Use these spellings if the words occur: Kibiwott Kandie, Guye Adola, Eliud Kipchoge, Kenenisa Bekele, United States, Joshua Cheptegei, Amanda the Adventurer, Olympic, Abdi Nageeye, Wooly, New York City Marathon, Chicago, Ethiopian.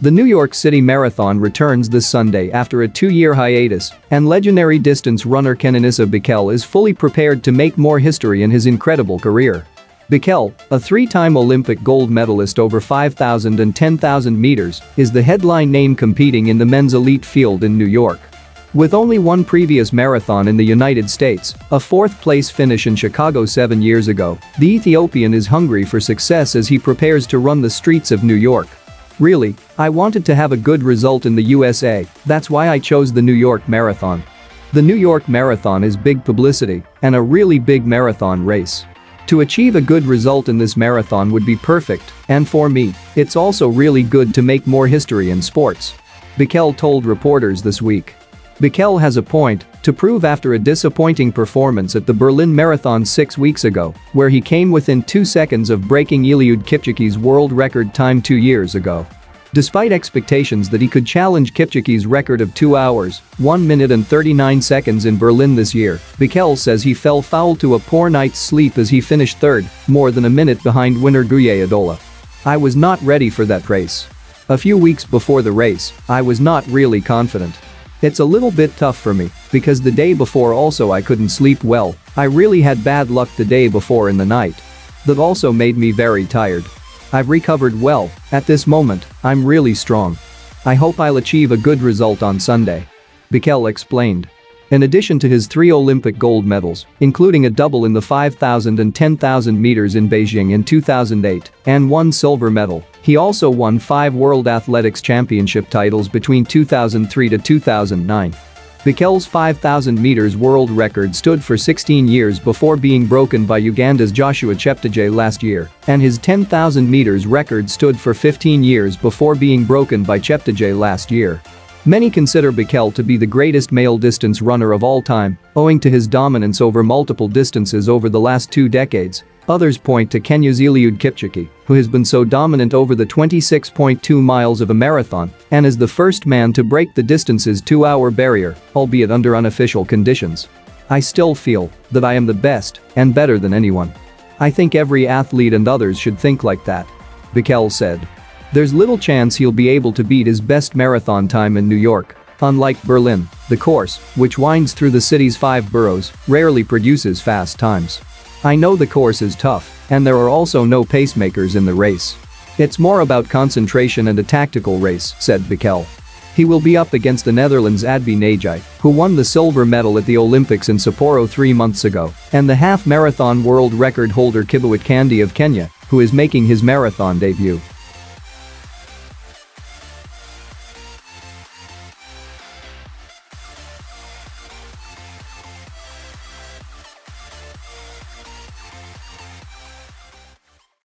The New York City Marathon returns this Sunday after a two-year hiatus, and legendary distance runner Kenenisa Bekele is fully prepared to make more history in his incredible career. Bekele, a three-time Olympic gold medalist over 5,000 and 10,000 meters, is the headline name competing in the men's elite field in New York. With only one previous marathon in the United States, a fourth-place finish in Chicago 7 years ago, the Ethiopian is hungry for success as he prepares to run the streets of New York. "Really, I wanted to have a good result in the USA, that's why I chose the New York Marathon. The New York Marathon is big publicity and a really big marathon race. To achieve a good result in this marathon would be perfect, and for me, it's also really good to make more history in sports," Bekele told reporters this week. Bekele has a point to prove after a disappointing performance at the Berlin Marathon 6 weeks ago, where he came within 2 seconds of breaking Eliud Kipchoge's world record time 2 years ago. Despite expectations that he could challenge Kipchoge's record of 2 hours, 1 minute and 39 seconds in Berlin this year, Bekele says he fell foul to a poor night's sleep as he finished third, more than a minute behind winner Guye Adola. "I was not ready for that race. A few weeks before the race, I was not really confident. It's a little bit tough for me, because the day before also I couldn't sleep well, I really had bad luck the day before in the night. That also made me very tired. I've recovered well, at this moment, I'm really strong. I hope I'll achieve a good result on Sunday," Bekele explained. In addition to his 3 Olympic gold medals, including a double in the 5,000 and 10,000 meters in Beijing in 2008 and 1 silver medal, he also won 5 World Athletics Championship titles between 2003 to 2009. Bekele's 5,000 meters world record stood for 16 years before being broken by Uganda's Joshua Cheptegei last year, and his 10,000 meters record stood for 15 years before being broken by Cheptegei last year. Many consider Bekele to be the greatest male distance runner of all time, owing to his dominance over multiple distances over the last 2 decades. Others point to Kenya's Eliud Kipchoge, who has been so dominant over the 26.2 miles of a marathon and is the first man to break the distance's 2-hour barrier, albeit under unofficial conditions. "I still feel that I am the best and better than anyone. I think every athlete and others should think like that," Bekele said. There's little chance he'll be able to beat his best marathon time in New York. Unlike Berlin, the course, which winds through the city's 5 boroughs, rarely produces fast times. "I know the course is tough, and there are also no pacemakers in the race. It's more about concentration and a tactical race," said Bekele. He will be up against the Netherlands' Abdi Nageeye, who won the silver medal at the Olympics in Sapporo 3 months ago, and the half-marathon world record holder Kibiwott Kandie of Kenya, who is making his marathon debut.